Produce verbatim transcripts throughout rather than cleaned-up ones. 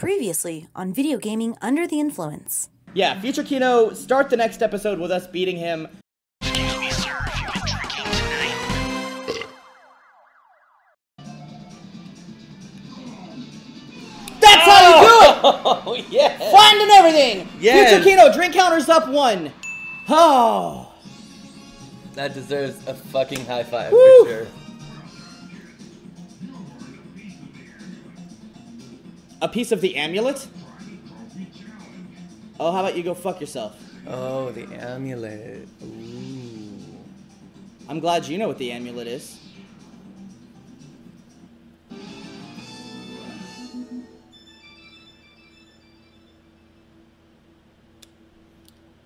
Previously on Video Gaming Under the Influence. Yeah, Future Kino, start the next episode with us beating him. Excuse me, sir, if you've been drinking tonight. That's oh! how you do it! Oh, yeah! Finding everything! Yes. Future Kino, drink counter's up one. Oh! That deserves a fucking high five, Woo. for sure. A piece of the amulet? Oh, how about you go fuck yourself? Oh, the amulet. Ooh. I'm glad you know what the amulet is.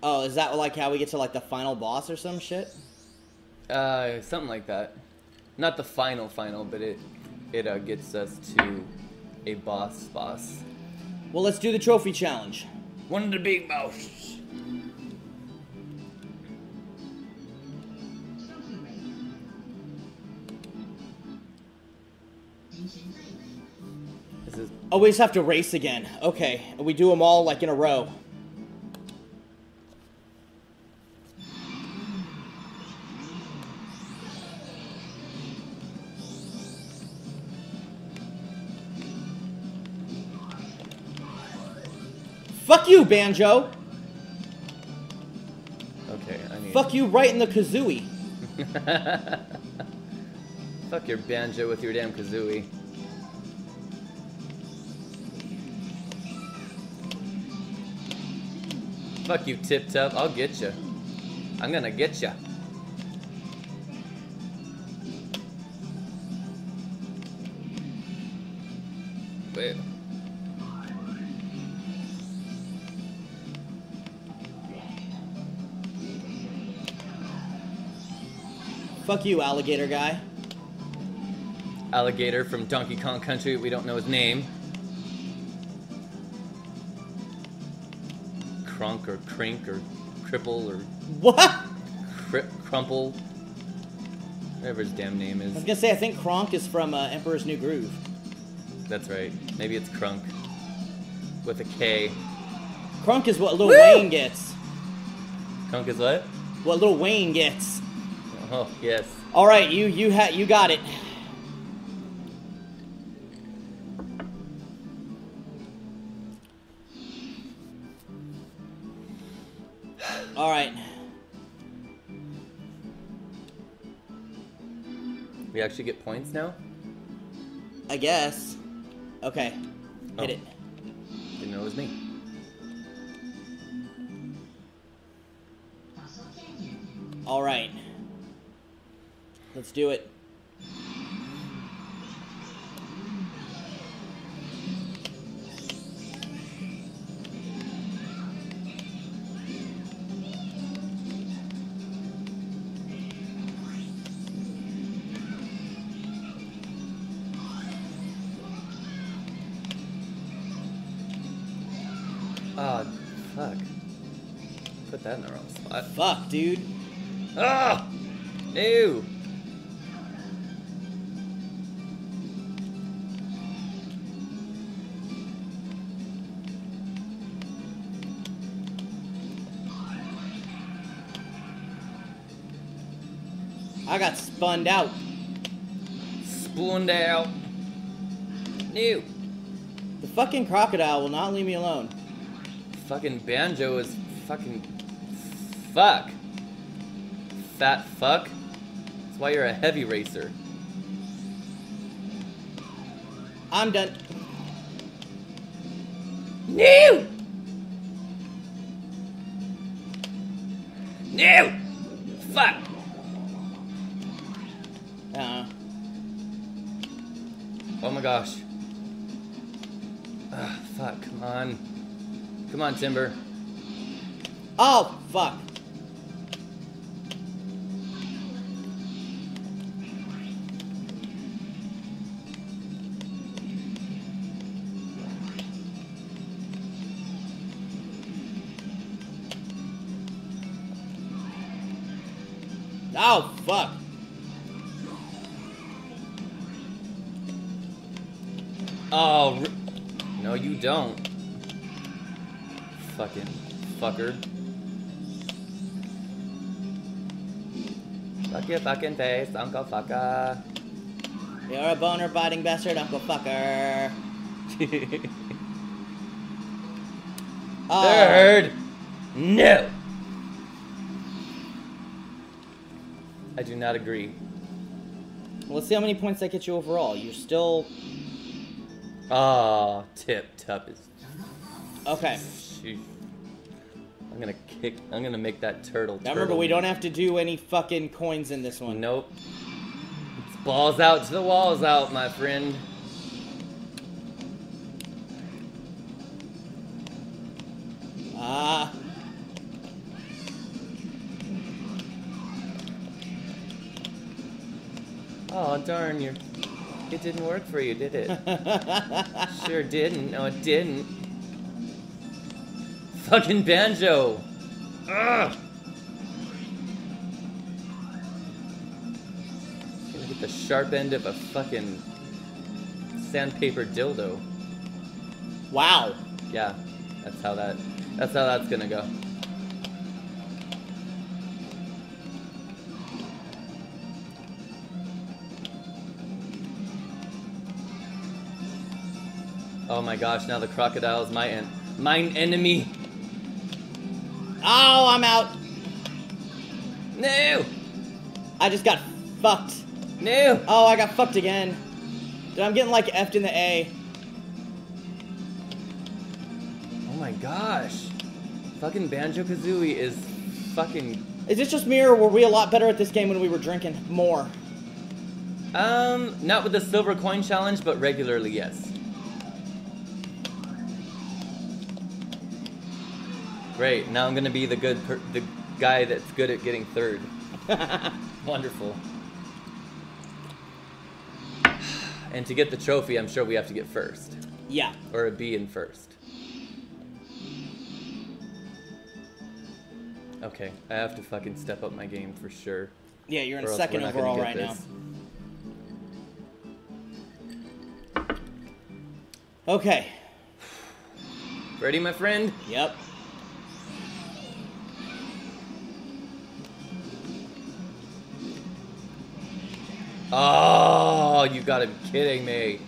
Oh, is that like how we get to like the final boss or some shit? Uh, something like that. Not the final final, but it it uh, gets us to a boss boss. Well, let's do the trophy challenge. One of the big mouths. Oh, we just have to race again. Okay, and we do them all like in a row. Fuck you, Banjo! Okay, I need... Fuck you right in the Kazooie! Fuck your Banjo with your damn Kazooie. Fuck you, Tip Top. I'll get ya. I'm gonna get ya. Wait. Fuck you, alligator guy. Alligator from Donkey Kong Country, we don't know his name. Crunk or crink or cripple or... What? Crip, crumple. Whatever his damn name is. I was gonna say, I think Kronk is from uh, Emperor's New Groove. That's right. Maybe it's Crunk. With a K. Crunk is what Lil Woo! Wayne gets. Crunk is what? What Lil Wayne gets. Oh, yes. All right, you you ha you got it. All right. We actually get points now? I guess. Okay. Hit oh. it. Didn't know it was me. All right. Let's do it. Ah, oh, fuck. Put that in the wrong spot. Fuck, dude. Ah! Ew. I got spunned out. Spunned out. New. The fucking crocodile will not leave me alone. Fucking Banjo is fucking... Fuck. Fat fuck. That's why you're a heavy racer. I'm done. New. New. Fuck. Uh-uh. Oh my gosh. Ah, fuck, come on. Come on, Timber. Oh, fuck. Oh, fuck. Oh, No, you don't. Fucking fucker. Fuck your fucking face, Uncle Fucker. You're a boner biting bastard, Uncle Fucker. uh, Third! No! I do not agree. Well, let's see how many points that gets you overall. You're still. Ah, oh, tip top is. Okay. Shoot. I'm gonna kick. I'm gonna make that turtle. Now turtle remember, we me. Don't have to do any fucking coins in this one. Nope. It's balls out to the walls out, my friend. Ah. Uh. Oh, darn, you. It didn't work for you, did it? Sure didn't. No, it didn't. Fucking Banjo! Ugh! Gonna get the sharp end of a fucking sandpaper dildo. Wow! Yeah, that's how that. That's how that's gonna go. Oh my gosh, now the crocodile is my en my enemy. Oh, I'm out. No. I just got fucked. No. Oh, I got fucked again. Dude, I'm getting like F'd in the A. Oh my gosh. Fucking Banjo-Kazooie is fucking... Is this just me or were we a lot better at this game when we were drinking more? Um, not with the silver coin challenge, but regularly, yes. Great. Now I'm gonna be the good, per the guy that's good at getting third. Wonderful. And to get the trophy, I'm sure we have to get first. Yeah. Or a B in first. Okay, I have to fucking step up my game for sure. Yeah, you're in second overall right now. Okay. Ready, my friend? Yep. Oh, you gotta be kidding me.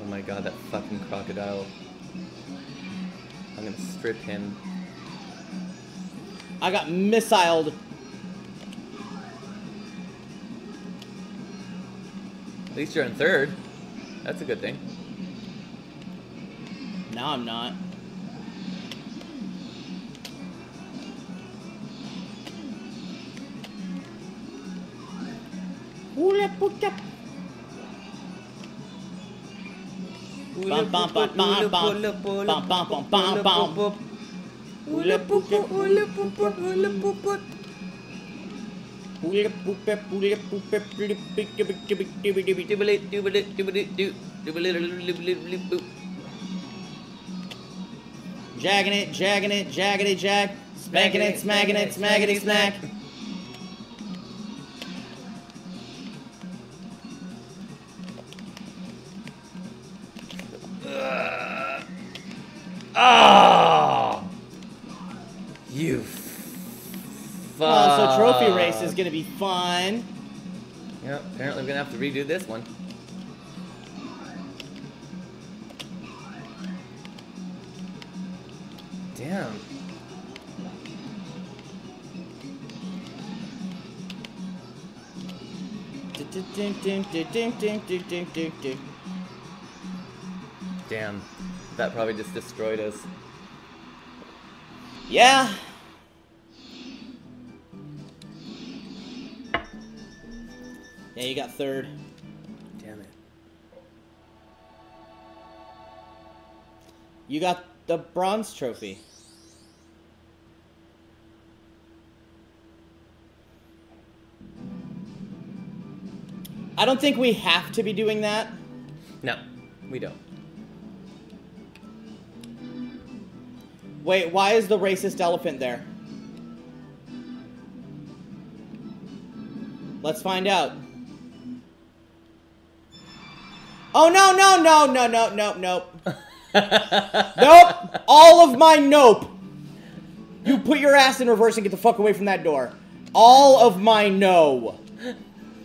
Oh my god, that fucking crocodile. I'm gonna strip him. I got missiled. At least you're in third. That's a good thing. No, I'm not. Jagging it, jagging it, jaggity jag, smacking it, smacking it, smackity smack. Oh, you fuck. Well, so trophy race is going to be fun. Yep, apparently we're going to have to redo this one. Damn. Damn. That probably just destroyed us. Yeah. Yeah, you got third. Damn it. You got the bronze trophy. I don't think we have to be doing that. No, we don't. Wait, why is the racist elephant there? Let's find out. Oh, no, no, no, no, no, no, nope. Nope. All of my nope. You put your ass in reverse and get the fuck away from that door. All of my no.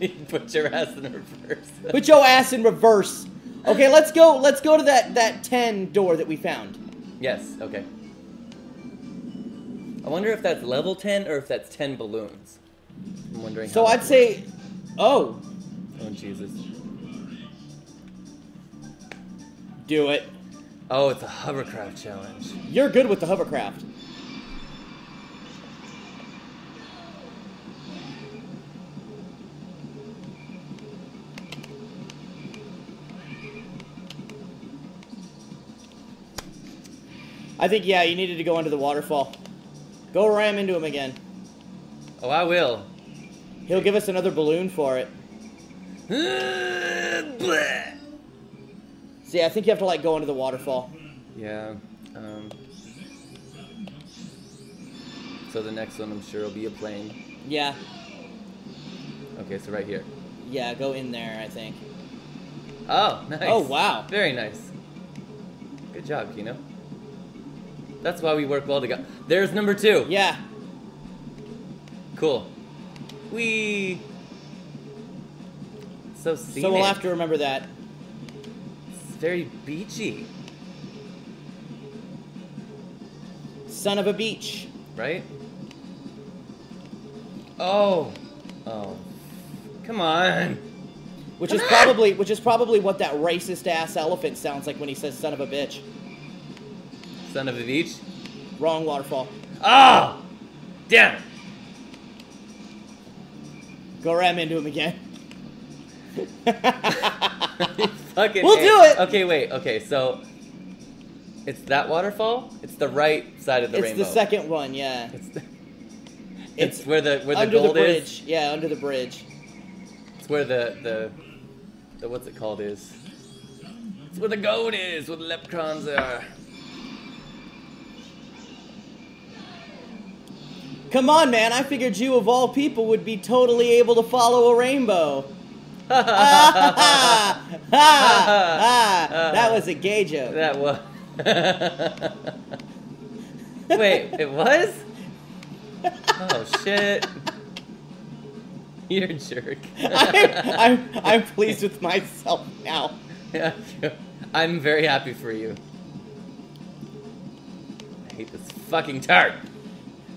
You put your ass in reverse. Put your ass in reverse. Okay, let's go. Let's go to that that ten door that we found. Yes. Okay. I wonder if that's level ten or if that's ten balloons. I'm wondering. So I'd say, oh. Oh Jesus. Do it. Oh, it's a hovercraft challenge. You're good with the hovercraft. I think, yeah, you needed to go under the waterfall. Go ram into him again. Oh, I will. He'll give us another balloon for it. See, I think you have to, like, go under the waterfall. Yeah. Um, so the next one, I'm sure, will be a plane. Yeah. Okay, so right here. Yeah, go in there, I think. Oh, nice. Oh, wow. Very nice. Good job, Kino. That's why we work well together. There's number two. Yeah. Cool. Wee. So scenic. So we'll have to remember that. It's very beachy. Son of a beach. Right? Oh. Oh. Come on. Which Come is on. probably which is probably what that racist ass elephant sounds like when he says son of a bitch. Son of a beach? Wrong waterfall. Oh! Damn it! Go ram into him again. Fucking we'll do it! Okay, wait. Okay, so... It's that waterfall? It's the right side of the it's rainbow. It's the second one, yeah. It's, the, it's, it's where the where the gold the bridge. Is? Yeah, under the bridge. It's where the, the... the what's it called is? It's where the gold is, where the leprechauns are. Come on, man. I figured you, of all people, would be totally able to follow a rainbow. Ah, ha, ha, ha, ha. That was a gay joke. That was. Wait, it was? Oh, shit. You're a jerk. I'm, I'm, I'm pleased with myself now. I'm very happy for you. I hate this fucking tart.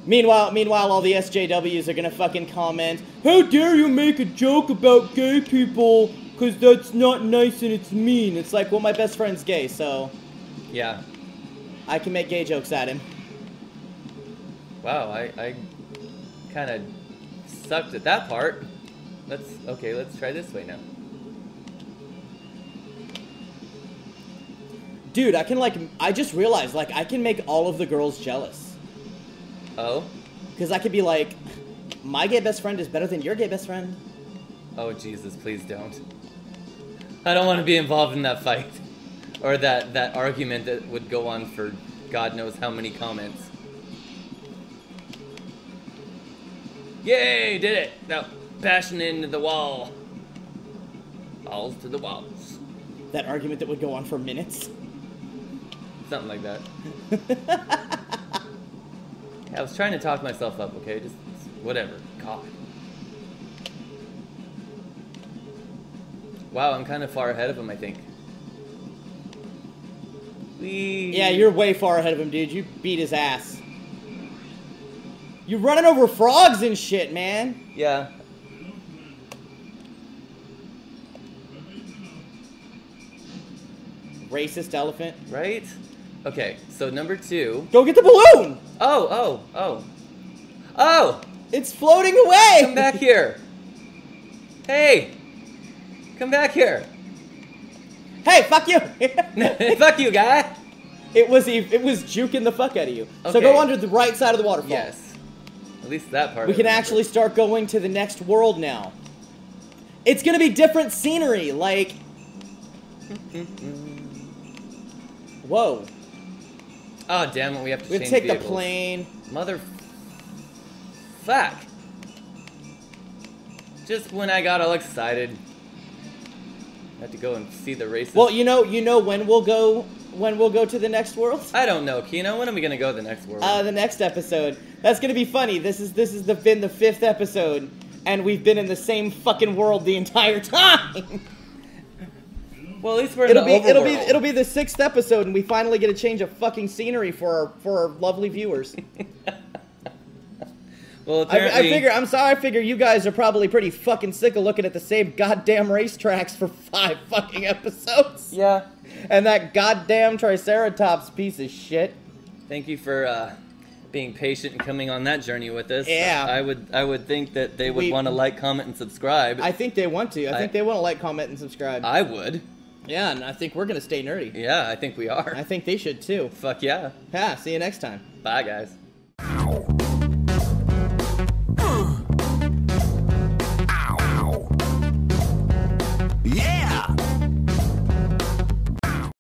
Meanwhile, meanwhile, all the S J Ws are gonna fucking comment, how dare you make a joke about gay people, cause that's not nice and it's mean. It's like, well, my best friend's gay, so... Yeah. I can make gay jokes at him. Wow, I, I kinda sucked at that part. Let's, okay, let's try this way now. Dude, I can like, I just realized, like, I can make all of the girls jealous. Oh? Because I could be like, my gay best friend is better than your gay best friend. Oh, Jesus, please don't. I don't want to be involved in that fight. Or that, that argument that would go on for God knows how many comments. Yay, did it! Now, bashing into the wall. Balls to the walls. That argument that would go on for minutes? Something like that. I was trying to talk myself up, okay? Just, just whatever. God. Wow, I'm kind of far ahead of him, I think. Wee. Yeah, you're way far ahead of him, dude. You beat his ass. You're running over frogs and shit, man. Yeah. Racist elephant. Right? Okay, so number two. Go get the balloon! Oh, oh, oh. Oh! It's floating away! Come back here! Hey! Come back here! Hey, fuck you! Fuck you, guy! It was it was juking the fuck out of you. Okay. So go under the right side of the waterfall. Yes. At least that part. We can actually start going to the next world now. It's gonna be different scenery, like... Whoa. Oh, damn it, we have to we change We take vehicles. the plane. Mother... Fuck. just when I got all excited. I have to go and see the races. Well, you know, you know when we'll go when we'll go to the next world? I don't know, Kino. When are we gonna go to the next world? Uh, the next episode. That's gonna be funny. This is this is the been the fifth episode, and we've been in the same fucking world the entire time. Well, at least we're in it'll the be overworld. it'll be it'll be the sixth episode, and we finally get a change of fucking scenery for our for our lovely viewers. Well, I, I figure I'm sorry. I figure you guys are probably pretty fucking sick of looking at the same goddamn racetracks for five fucking episodes. Yeah, and that goddamn Triceratops piece of shit. Thank you for uh, being patient and coming on that journey with us. Yeah, I would. I would think that they would want to like, comment, and subscribe. I think they want to. I, I think they want to like, comment, and subscribe. I would. Yeah, and I think we're gonna stay nerdy. Yeah, I think we are. I think they should too. Fuck yeah. Yeah. See you next time. Bye, guys.